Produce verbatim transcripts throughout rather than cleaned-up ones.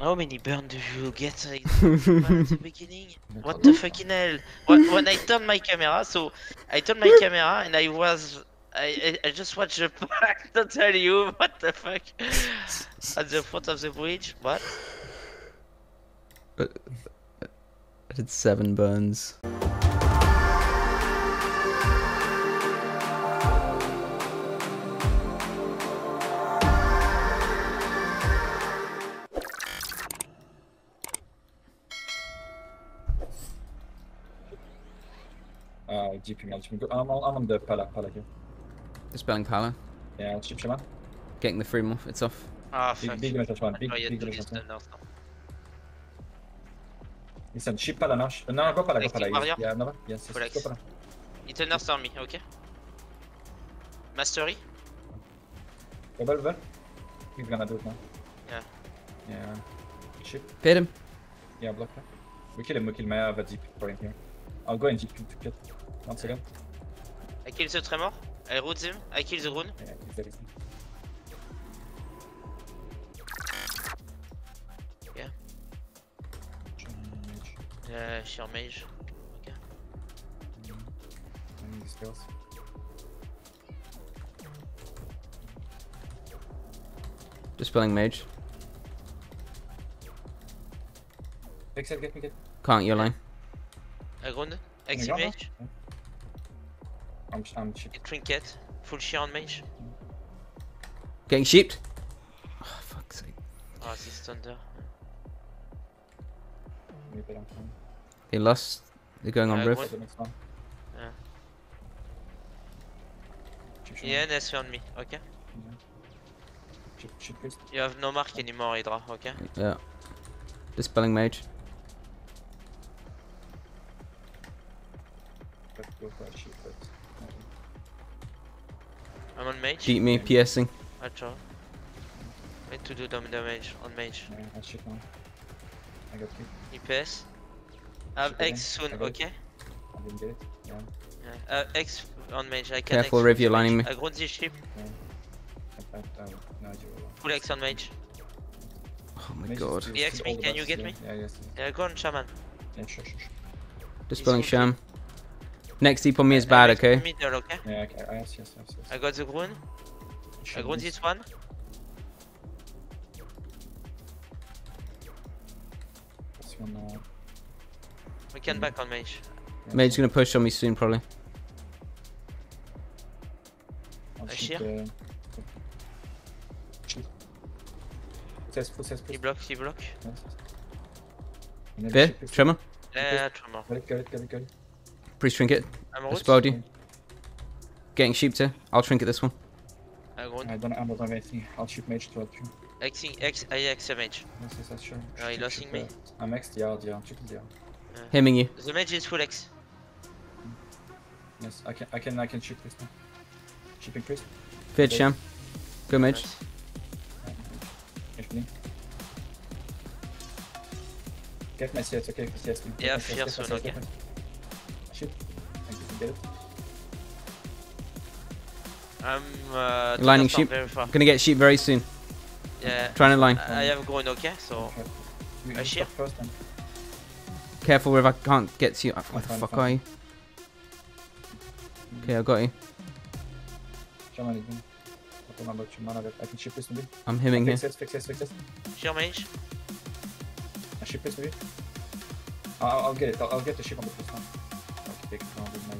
How many burn do you get at the beginning? What the fucking hell? When, when I turned my camera, so I turned my camera and I was... I, I just watched the pack to tell you, what the fuck? At the foot of the bridge, what? I did seven burns. Uh, G P management. I'm, I'm on the Pala, Pala here. It's Bell and Pala. Yeah, chip shaman. Getting the frame off, it's off. Ah, oh, big damage one, big, big damage one. Listen, chip Pala now. No, go Pala, go Pala. Yeah, no, yes, yes, go Pala. It's a nurse on me, okay. Mastery. Go Bell, Bell. He's gonna do it now. Yeah. Yeah. Chip. Hit him. Yeah, block that. We kill him, we kill Maya, but deep for him here. I'll go and G P to cut. One second. I kill the Tremor, I root him, I kill the rune. Yeah, I kill the yeah. Yeah, sheer mage. Okay. I need the skills. Dispelling mage. Except get me get. Can't, you're lying. I ground, active mage. I'm, I'm cheap. Trinket, full shear on mage. Getting sheeped? Oh, fuck's sake. Oh, this is thunder. They lost. They're going on uh, rift. Yeah. Yeah, they found me, okay. Yeah. You have no mark anymore, Hydra, okay? Yeah. Dispelling mage. I'm on mage. Beat me, piercing. I try. I need to do dumb damage on mage. Yeah, I shoot now. I got you. E P S. I have X soon, okay? I didn't get it. Yeah. Yeah. Uh, X on mage. I can careful, Riv, you're lining me. I ground this ship. Yeah. Full X on mage. Oh my mage god. E X me, can you get yeah. me? Yeah, yes, yes. Yeah, go on, Shaman. Yeah, sure, sure, sure. Dispelling Sham. Next deep on me is I bad, okay? Middle, okay? Yeah, okay. I, yes, yes, yes. I got the ground. I ground this one. We can back on mage. Yeah. Mage's gonna push on me soon, probably. I shear. He blocks, he blocks. There, Tremor? Yeah, Tremor. Got it, got it, got it, got it. Priest trinket. I spelled you. Getting sheeped here. I'll trinket this one. I don't know about anything. I'll shoot mage to help you. Xing, X, I X mage. Yes, yes, that's sure. Are you losing me? I'm X, D R, D R. Check D R. Hemming you. The mage is full X. Yes, I can, I can, I can shoot this now. Shipping priest. Fed sham. Go mage. Get my C S, okay? C S. Yeah, fear soon, okay. Shit. I can get it. I'm uh, lining sheep. Gonna get sheep very soon. Yeah. Trying to line. I have grown okay, so. I shear. Careful, if I can't get to you. What the fuck are you? Okay, I got you. I can ship this maybe. I'm hemming here. Fix this, fix this, fix this. Shear mage. I ship this maybe. I'll get it. I'll, I'll get the ship on the first one.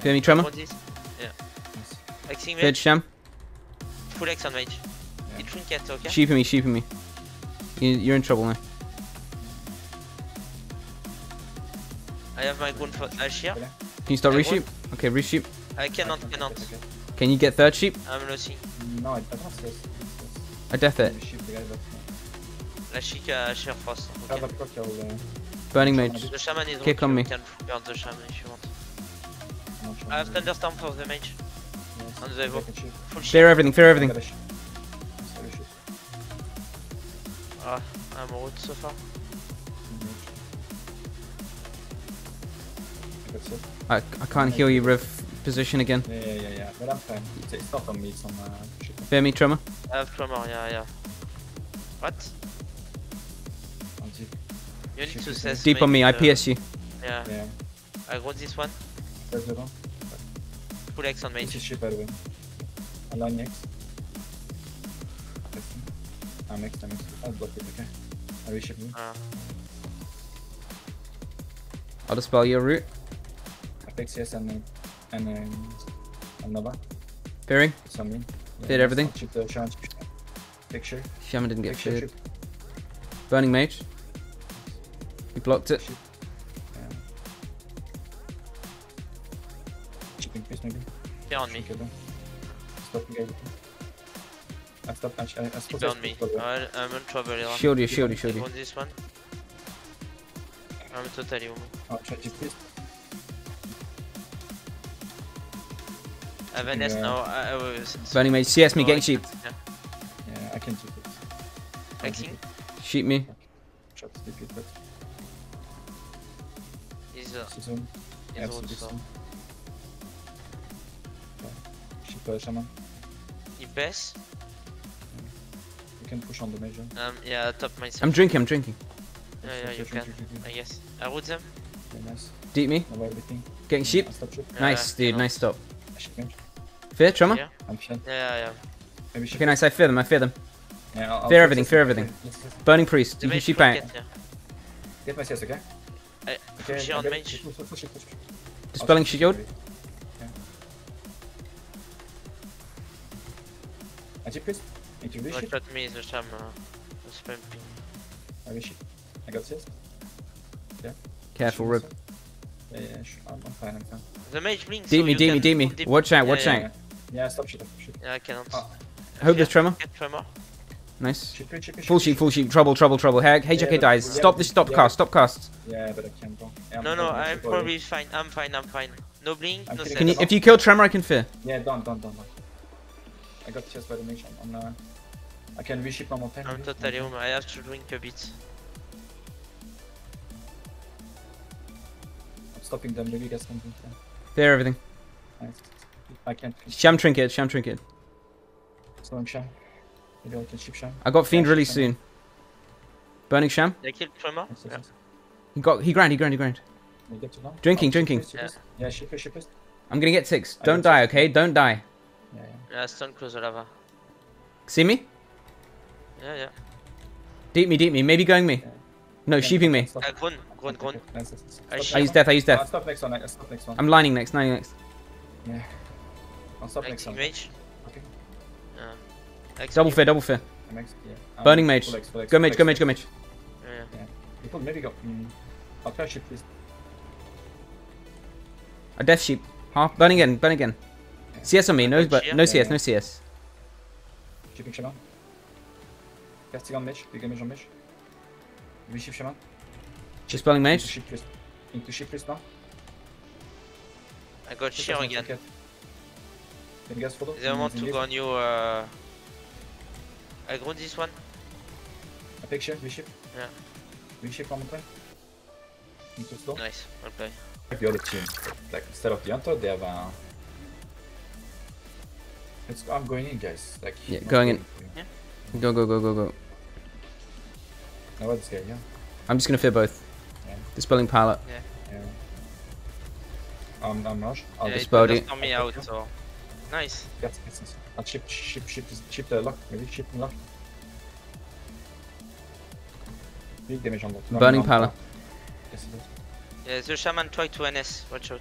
Feel any tremor? Yeah. Xing mage. Fed sham. Full X on mage. Yeah. Trinket, okay? Sheeping me, sheeping me. You, you're in trouble now. I have my ground for a shear. Can you start resheep? Okay, resheep. I cannot, cannot. Can you get third sheep? I'm losing. No, I don't see this. I death it. La chica shear frost. Burning mage. The shaman is kick on me. Can burn the shaman if you want. I have thunderstorm for the mage. Yes, on the evo. Full fear everything, fear everything. Ah, I'm root so far. I, I can't heal you, Riv. Position again. Yeah, yeah, yeah, yeah. But I'm fine. It's, it's not on me, it's on uh, shit. Fear me, Tremor? I have Tremor, yeah, yeah. What? You need to assess. Deep on me, I P S you. Yeah. yeah. I got this one. That's the one. Full X on main. Align next. I'm next, I'm next. I'll block it, okay? I reshape me. Uh. I'll dispel your root. Apex, yes, and and um, another. Pairing. Something. Yeah, did everything. Picture. Shaman didn't get shit. Burning Mage. He blocked it. Chipping piece maybe. Yeah, on me. Stopping everything. I stopped. I stopped. on me. I, I'm in trouble. Shield you, shield you, shield you. this one. I'm totally home. I'll try to this. I have an S now. I was. Burning Mage. C S me, getting sheep. Yeah, I can do it. Hexing? Sheep me. Try to sleep it, but. He's a. He's also. Sheep or shaman? He pass? You can push on the major. Um, yeah, top myself. I'm drinking, I'm drinking. Yeah, yeah, you can, I guess. I root them. Yeah, nice. Deep me. Getting sheep. Yeah, nice, dude, nice stop. Fear, trauma? Yeah, yeah, yeah. Maybe okay, nice, I fear them, I fear them. Yeah, I'll fear everything, fear everything. Yes, yes. Burning Priest, the you can sheep out. Get, yeah. get my C S, okay? I, okay, she on mage. Dispelling shield. I G Priest. Look at me, the sham. I wish it. I got this. Yeah. Careful, rib. Yeah, yeah, I'm, I'm fine, I'm fine. The mage blinks. Deep me, deep me, deep me. Watch out, watch out. Yeah, stop shit. Yeah, I cannot. I hope there's tremor. Nice. Full sheep, full sheep. Trouble, trouble, trouble. H J K dies. Stop this, stop cast, stop cast. Yeah, but I can't go. No, no, I'm probably fine. I'm fine, I'm fine. No blink, no sense. If you kill tremor, I can fear. Yeah, don't, don't, don't. I got chased by the mage. I'm not. I can reship one more time. I'm totally home. I have to drink a bit. I'm stopping them. Maybe get something. There, everything. Nice. I can't. Sham trinket. Sham trinket. So I'm sham. Maybe I can ship sham. I got fiend yeah, really soon. Burning sham. They killed Tremor. Yes, yes, yes. Yeah. He got. He grind. He grind. He grind. Get to drinking. Oh, drinking. Shippers, shippers. Yeah. yeah. Shippers. Shippers. I'm gonna get six. I Don't die. Six. Okay. Don't die. Yeah. Yeah. yeah Stone closer lava. See me? Yeah, yeah. Deep me, deep me. Maybe going me. Yeah. No, yeah, sheeping me. Uh, go on, go on, go on. I use death, I use death. I'll stop next one, I'll stop next one. I'm lining next, lining next. Yeah. I'll stop next one. Mage. Okay. Yeah. Double fear, double fear. Next, yeah. Burning mage. Full X, full X, go mage, go mage, go mage. Yeah. yeah. People maybe go. Mm. I'll try sheep, please. A death sheep. Half. Burn again, burn again. Yeah. C S on me, no, but no C S, no C S. Shipping shaman. Casting on mage, big mage on mage. Reshift shaman. She's spelling mage. Into shift, into shift priest now. I got shield again. They want to go on you. Uh... I grow this one. I pick shift, reshift. Yeah. Reshift on the play. Into slow. Nice, well played. The other team, like instead of the hunter, they have a. It's, I'm going in, guys. Like, yeah, going in. Yeah. Go, go, go, go, go. I want this guy, yeah. I'm just gonna fear both. Yeah. Dispelling pallet. Yeah. yeah. Um, I'm rushed. I'll yeah, dispel it. Me out, yeah. so. Nice. Yes, yes, yes. I'll chip, chip, chip, chip the lock. Maybe chip the lock. Big damage on the Burning pallet. Yes, it is. Yeah, the shaman tried to N S. Watch out.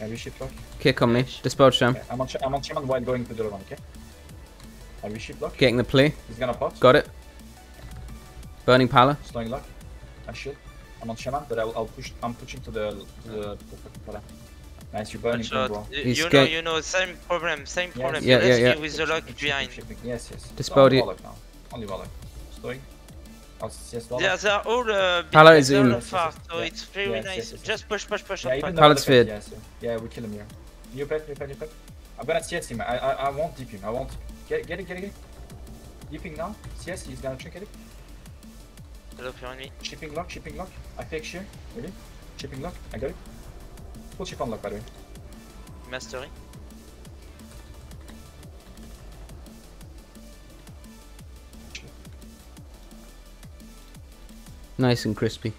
Yeah, we ship lock. Kick on me. Dispel sham. Yeah, I'm, on sh I'm on shaman while going to the one, okay? I reshift lock. Getting the play. He's gonna pop. Got it. Burning pala. Slowing lock. I shield. I'm on shaman, but I'll, I'll push. I'm pushing to the to the pala. Nice, you're burning. You, you know, you know, same problem, same yes. problem. Yeah, yeah, yeah. With the lock behind. Yes, yes. Dispelled it. Only Warlock. Slowing. They are all uh, pala is in. Far, so yeah. it's very yes, nice. Yes, yes, Just push, push, push. Yeah, Pala's feared. Yes, yes. Yeah, we kill him here. New pet, new pet, new pet. I'm gonna C S him. I, I, I won't deep him. I won't. Get, get it, get it, get it. Deeping now. C S, he's gonna check it. Hello, me. Shipping lock, shipping lock. I fake shear. Really? Shipping lock. I got it. Full ship on lock, by the way. Mastery. Nice and crispy.